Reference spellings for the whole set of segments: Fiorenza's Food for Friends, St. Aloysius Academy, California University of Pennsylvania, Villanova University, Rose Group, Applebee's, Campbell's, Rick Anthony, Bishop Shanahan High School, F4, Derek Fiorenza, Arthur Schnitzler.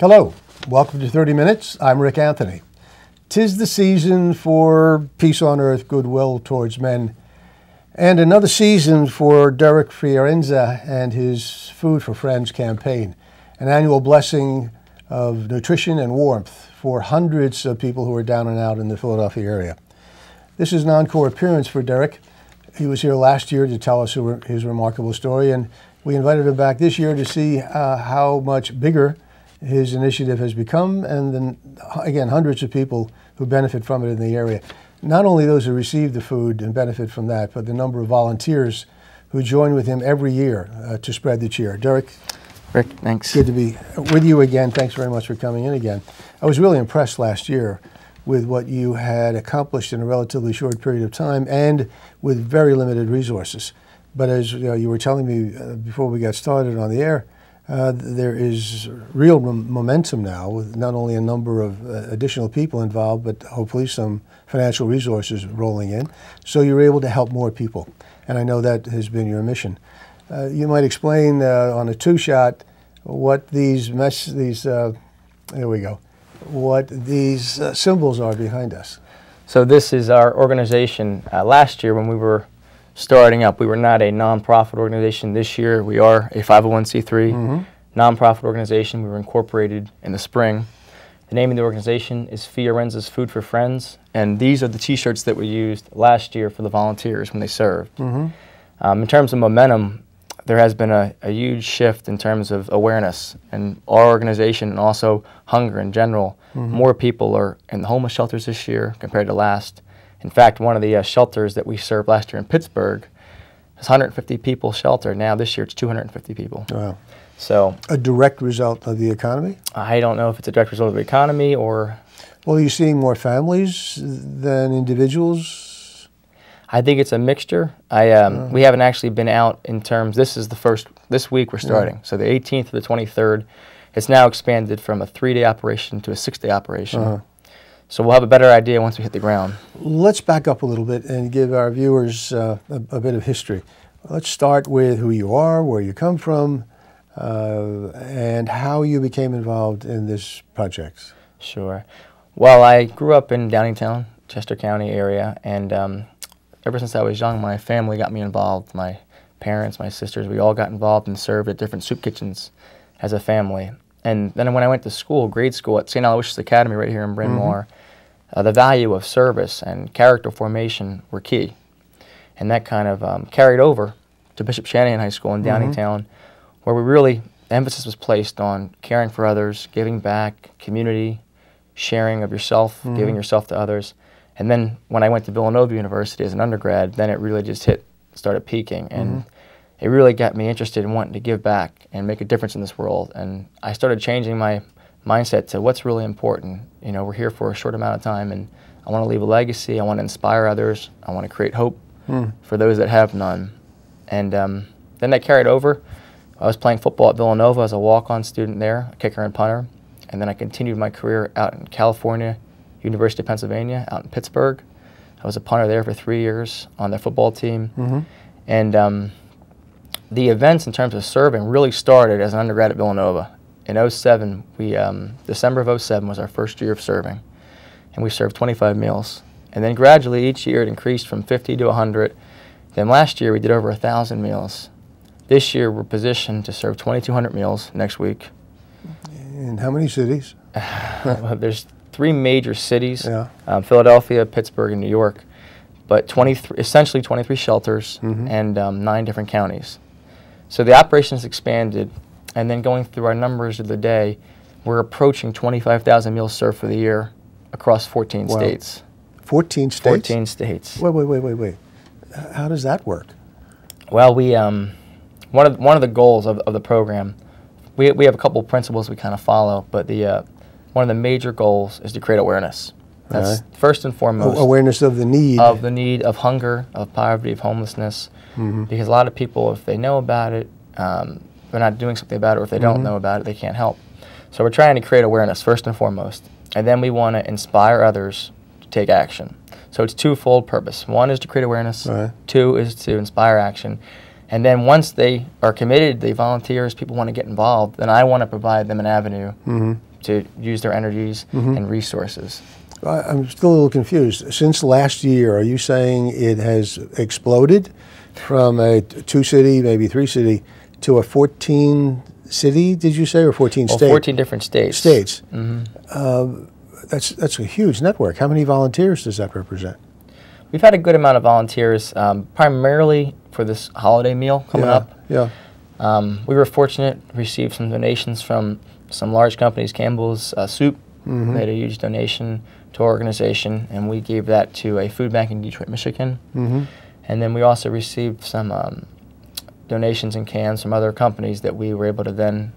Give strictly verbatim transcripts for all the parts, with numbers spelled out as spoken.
Hello, welcome to thirty minutes. I'm Rick Anthony. Tis the season for peace on earth, goodwill towards men, and another season for Derek Fiorenza and his Food for Friends campaign, an annual blessing of nutrition and warmth for hundreds of people who are down and out in the Philadelphia area. This is an encore appearance for Derek. He was here last year to tell us his remarkable story, and we invited him back this year to see uh, how much bigger his initiative has become, and then again hundreds of people who benefit from it in the area. Not only those who receive the food and benefit from that, but the number of volunteers who join with him every year uh, to spread the cheer. Derek. Rick, thanks. Good to be with you again. Thanks very much for coming in again. I was really impressed last year with what you had accomplished in a relatively short period of time and with very limited resources. But as you know, you were telling me uh, before we got started on the air, Uh, there is real momentum now with not only a number of uh, additional people involved, but hopefully some financial resources rolling in. So you're able to help more people. And I know that has been your mission. Uh, you might explain uh, on a two-shot what these, mes these uh, there we go, what these uh, symbols are behind us. So this is our organization. Uh, last year when we were starting up, we were not a nonprofit organization. This year, we are a five oh one c three mm-hmm. nonprofit organization. We were incorporated in the spring. The name of the organization is Fiorenza's Food for Friends, and these are the T-shirts that we used last year for the volunteers when they served. Mm-hmm. um, in terms of momentum, there has been a, a huge shift in terms of awareness and our organization, and also hunger in general. Mm-hmm. More people are in the homeless shelters this year compared to last. In fact, one of the uh, shelters that we served last year in Pittsburgh has one hundred fifty people sheltered. Now this year it's two hundred fifty people. Wow. So a direct result of the economy? I don't know if it's a direct result of the economy or... Well, are you seeing more families than individuals? I think it's a mixture. I, um, uh-huh. We haven't actually been out in terms... This is the first... This week we're starting. Yeah. So the eighteenth to the twenty-third. It's now expanded from a three-day operation to a six-day operation. Uh-huh. So we'll have a better idea once we hit the ground. Let's back up a little bit and give our viewers uh, a, a bit of history. Let's start with who you are, where you come from, uh, and how you became involved in this project. Sure. Well, I grew up in Downingtown, Chester County area, and um, ever since I was young, my family got me involved. My parents, my sisters, we all got involved and served at different soup kitchens as a family. And then when I went to school, grade school, at Saint Aloysius Academy right here in Bryn Mawr, mm-hmm. uh, the value of service and character formation were key. And that kind of um, carried over to Bishop Shanahan High School in mm-hmm. Downingtown, where we really, the emphasis was placed on caring for others, giving back, community, sharing of yourself, mm-hmm. giving yourself to others. And then when I went to Villanova University as an undergrad, then it really just hit, started peaking. And mm-hmm. it really got me interested in wanting to give back and make a difference in this world. And I started changing my mindset to what's really important. You know, we're here for a short amount of time, and I want to leave a legacy. I want to inspire others. I want to create hope mm. for those that have none. And um, then that carried over. I was playing football at Villanova as a walk-on student there, a kicker and punter. And then I continued my career out in California, University of Pennsylvania, out in Pittsburgh. I was a punter there for three years on their football team. Mm-hmm. And... Um, the events in terms of serving really started as an undergrad at Villanova. In oh seven, we, um, December of oh seven was our first year of serving, and we served twenty-five meals. And then gradually each year it increased from fifty to one hundred. Then last year we did over one thousand meals. This year we're positioned to serve twenty-two hundred meals next week. In how many cities? Well, there's three major cities, yeah. um, Philadelphia, Pittsburgh, and New York, but twenty-three, essentially twenty-three shelters mm-hmm. and um, nine different counties. So the operations expanded, and then going through our numbers of the day, we're approaching twenty-five thousand meals served for the year across fourteen wow. states. fourteen states? fourteen states. Wait, wait, wait, wait, wait. How does that work? Well, we, um, one of, one of the goals of, of the program, we, we have a couple of principles we kind of follow, but the, uh, one of the major goals is to create awareness. That's right. First and foremost. Oh, awareness of the need. Of the need, of hunger, of poverty, of homelessness. Mm-hmm. Because a lot of people, if they know about it, um, they're not doing something about it, or if they mm-hmm. don't know about it, they can't help. So we're trying to create awareness, first and foremost. And then we want to inspire others to take action. So it's twofold purpose. One is to create awareness. Right. Two is to inspire action. And then once they are committed, they volunteer, as people want to get involved, then I want to provide them an avenue mm-hmm. to use their energies mm-hmm. and resources. I'm still a little confused. Since last year, are you saying it has exploded from a two-city, maybe three-city, to a fourteen-city, did you say, or fourteen well, states? fourteen different states. States. Mm-hmm. uh, that's, that's a huge network. How many volunteers does that represent? We've had a good amount of volunteers, um, primarily for this holiday meal coming yeah, up. Yeah. Um, we were fortunate to receive some donations from some large companies. Campbell's uh, Soup mm-hmm. made a huge donation to our organization, and we gave that to a food bank in Detroit, Michigan. Mm-hmm. And then we also received some um, donations in cans from other companies that we were able to then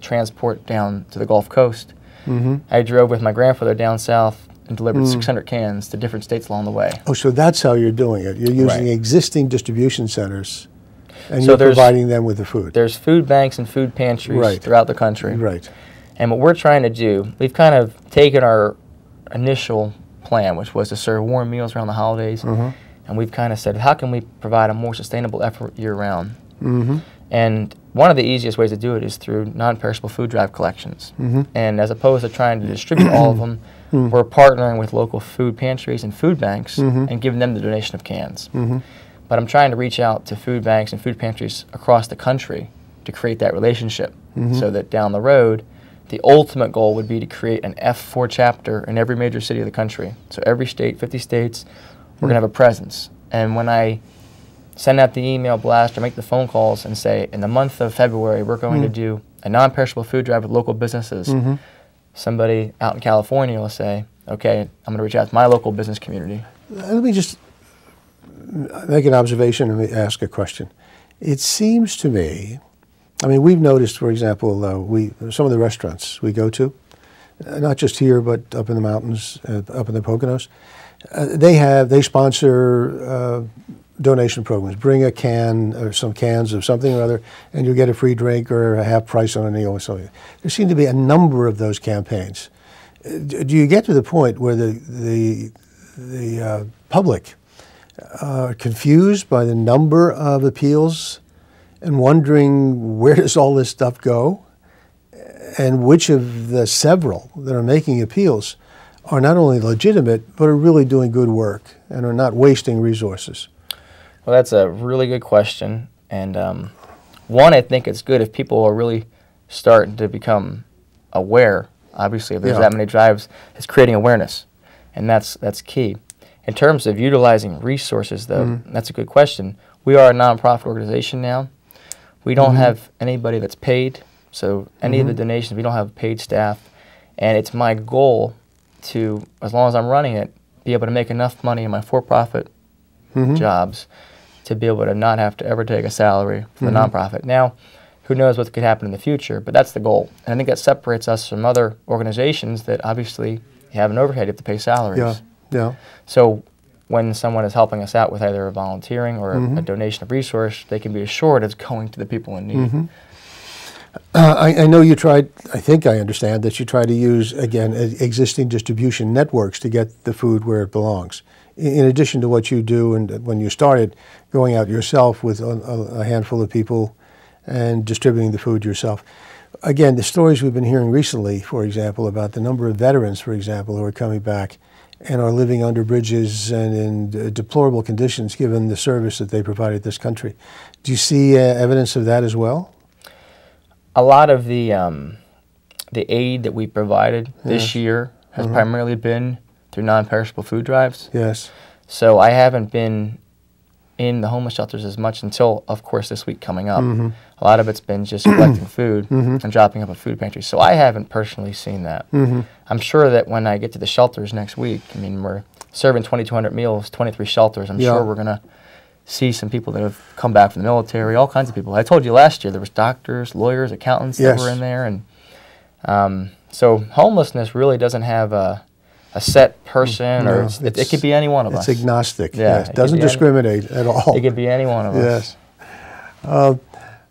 transport down to the Gulf Coast. Mm-hmm. I drove with my grandfather down south and delivered mm. six hundred cans to different states along the way. Oh, so that's how you're doing it. You're using right. existing distribution centers, and so you're providing them with the food. There's food banks and food pantries right. throughout the country. Right. And what we're trying to do, we've kind of taken our initial plan, which was to serve warm meals around the holidays, mm-hmm. and we've kind of said, how can we provide a more sustainable effort year-round? Mm-hmm. And one of the easiest ways to do it is through non-perishable food drive collections. Mm-hmm. And as opposed to trying to distribute all of them, Mm. we're partnering with local food pantries and food banks mm-hmm. and giving them the donation of cans. Mm-hmm. But I'm trying to reach out to food banks and food pantries across the country to create that relationship mm-hmm. so that down the road, the ultimate goal would be to create an F four chapter in every major city of the country. So every state, fifty states, we're mm. gonna have a presence. And when I send out the email blast or make the phone calls and say, in the month of February, we're going mm. to do a non-perishable food drive with local businesses, mm-hmm. somebody out in California will say, okay, I'm going to reach out to my local business community. Let me just make an observation and ask a question. It seems to me, I mean, we've noticed, for example, uh, we some of the restaurants we go to, uh, not just here, but up in the mountains, uh, up in the Poconos, uh, they have, they sponsor uh, donation programs. Bring a can or some cans of something or other, and you'll get a free drink or a half price on a meal or something. There seem to be a number of those campaigns. Do you get to the point where the the the uh, public are confused by the number of appeals and wondering where does all this stuff go, and which of the several that are making appeals are not only legitimate but are really doing good work and are not wasting resources? Well, that's a really good question, and um, one, I think it's good if people are really starting to become aware. Obviously, if there's yeah. that many drives, it's creating awareness, and that's that's key. In terms of utilizing resources, though, mm-hmm. that's a good question. We are a nonprofit organization now. We don't mm-hmm. have anybody that's paid, so any mm-hmm. of the donations, we don't have paid staff, and it's my goal to, as long as I'm running it, be able to make enough money in my for-profit mm-hmm. jobs to be able to not have to ever take a salary from mm-hmm. the nonprofit. Now, who knows what could happen in the future, but that's the goal. And I think that separates us from other organizations that obviously have an overhead, you have to pay salaries. Yeah, yeah. So when someone is helping us out with either a volunteering or mm-hmm. a, a donation of resource, they can be assured it's going to the people in need. Mm-hmm. Uh, I, I know you tried, I think I understand, that you try to use, again, existing distribution networks to get the food where it belongs. In addition to what you do, and when you started going out yourself with a handful of people and distributing the food yourself. Again, the stories we've been hearing recently, for example, about the number of veterans, for example, who are coming back and are living under bridges and in deplorable conditions given the service that they provided this country. Do you see uh, evidence of that as well? A lot of the, um, the aid that we provided this yeah. year has mm-hmm. primarily been through non-perishable food drives. Yes. So I haven't been in the homeless shelters as much until, of course, this week coming up. Mm-hmm. A lot of it's been just collecting food mm-hmm. and dropping up at food pantries. So I haven't personally seen that. Mm-hmm. I'm sure that when I get to the shelters next week, I mean, we're serving twenty-two hundred meals, twenty-three shelters. I'm yeah. sure we're going to see some people that have come back from the military, all kinds of people. I told you last year there was doctors, lawyers, accountants yes. that were in there. And um, so homelessness really doesn't have a... a set person, no, or it's, it's, it could be any one of it's us. It's agnostic. Yeah, yes. It doesn't discriminate any, at all. It could be any one of yes. us.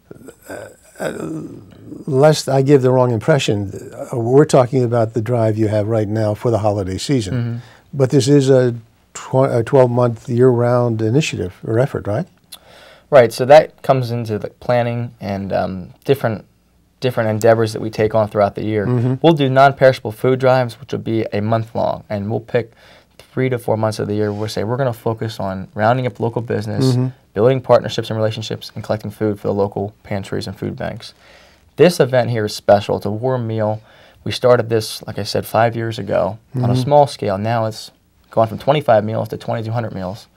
Yes. Uh, uh, lest I give the wrong impression, uh, we're talking about the drive you have right now for the holiday season. Mm-hmm. But this is a twelve-month, year-round initiative or effort, right? Right, so that comes into the planning and um, different different endeavors that we take on throughout the year. Mm-hmm. We'll do non-perishable food drives, which will be a month long, and we'll pick three to four months of the year where we'll say we're going to focus on rounding up local business, mm-hmm. building partnerships and relationships, and collecting food for the local pantries and food banks. This event here is special. It's a warm meal. We started this, like I said, five years ago mm-hmm. on a small scale. Now it's gone from twenty-five meals to twenty-two hundred meals,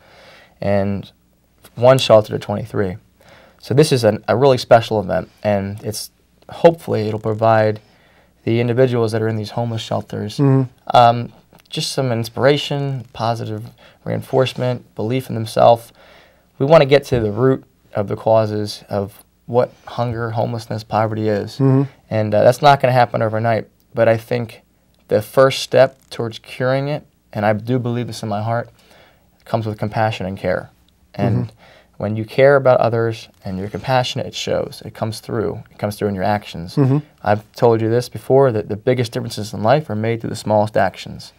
and one shelter to twenty-three. So this is an, a really special event, and it's hopefully it'll provide the individuals that are in these homeless shelters mm-hmm. um, just some inspiration, positive reinforcement, belief in themselves. We want to get to the root of the causes of what hunger, homelessness, poverty is. Mm-hmm. And uh, that's not going to happen overnight, but I think the first step towards curing it, and I do believe this in my heart, comes with compassion and care. And mm-hmm. when you care about others and you're compassionate, it shows. It comes through. It comes through in your actions. Mm-hmm. I've told you this before, that the biggest differences in life are made through the smallest actions.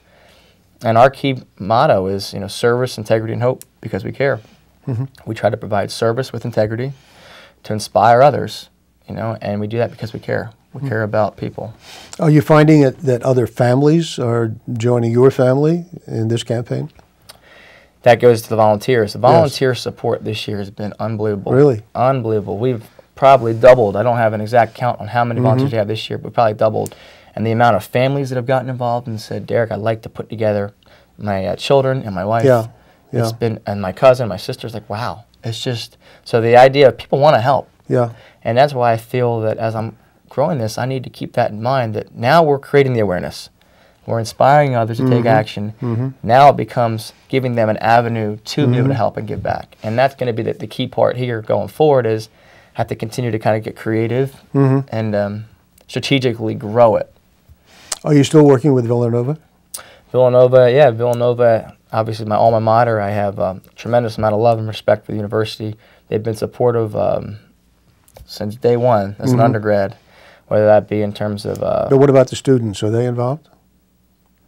And our key motto is, you know, service, integrity, and hope, because we care. Mm-hmm. We try to provide service with integrity to inspire others, you know, and we do that because we care. We mm-hmm. care about people. Are you finding it that other families are joining your family in this campaign? That goes to the volunteers. The volunteer yes. support this year has been unbelievable. Really? Unbelievable. We've probably doubled. I don't have an exact count on how many mm-hmm. volunteers we have this year, but probably doubled. And the amount of families that have gotten involved and said, Derek, I'd like to put together my uh, children and my wife. Yeah. yeah. It's been, and my cousin, my sister's like, wow. It's just, so the idea of people want to help. Yeah. And that's why I feel that as I'm growing this, I need to keep that in mind, that now we're creating the awareness. We're inspiring others to mm-hmm. take action. Mm-hmm. Now it becomes giving them an avenue to mm-hmm. be able to help and give back. And that's going to be the, the key part here going forward, is have to continue to kind of get creative mm-hmm. and um, strategically grow it. Are you still working with Villanova? Villanova, yeah. Villanova, obviously my alma mater. I have um, a tremendous amount of love and respect for the university. They've been supportive um, since day one as mm-hmm. an undergrad, whether that be in terms of... Uh, but what about the students? Are they involved?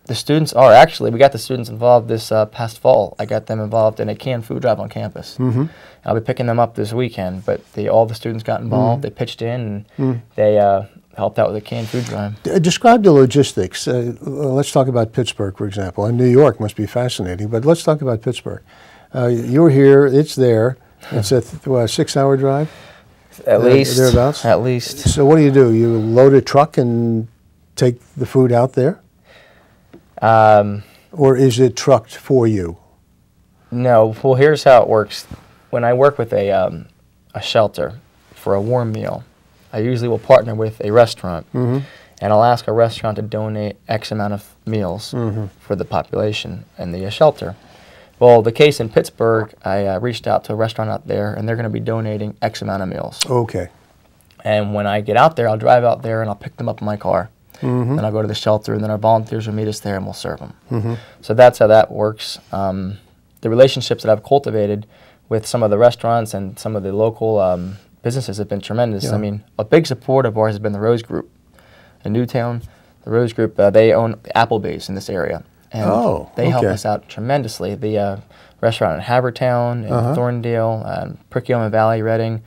The students are actually, we got the students involved this uh, past fall. I got them involved in a canned food drive on campus. Mm-hmm. I'll be picking them up this weekend, but the, all the students got involved. Mm-hmm. They pitched in and mm-hmm. they uh, helped out with a canned food drive. D- describe the logistics. Uh, let's talk about Pittsburgh, for example. And New York must be fascinating, but let's talk about Pittsburgh. Uh, you're here, it's there. It's a th- what, six-hour drive? At there, least. Thereabouts? At least. So what do you do? You load a truck and take the food out there? Um, or is it trucked for you? No. Well, here's how it works. When I work with a, um, a shelter for a warm meal, I usually will partner with a restaurant, mm-hmm. and I'll ask a restaurant to donate X amount of meals mm-hmm. for the population and the uh, shelter. Well, the case in Pittsburgh, I uh, reached out to a restaurant out there, and they're going to be donating X amount of meals. Okay. And when I get out there, I'll drive out there, and I'll pick them up in my car. Mm-hmm. Then I'll go to the shelter, and then our volunteers will meet us there, and we'll serve them. Mm-hmm. So that's how that works. Um, the relationships that I've cultivated with some of the restaurants and some of the local um, businesses have been tremendous. Yeah. I mean, a big support of ours has been the Rose Group. In Newtown, the Rose Group, uh, they own Applebee's in this area. And oh, they okay. help us out tremendously. The uh, restaurant in Havertown, in uh-huh. Thorndale, um, Perkiomen Valley, Reading.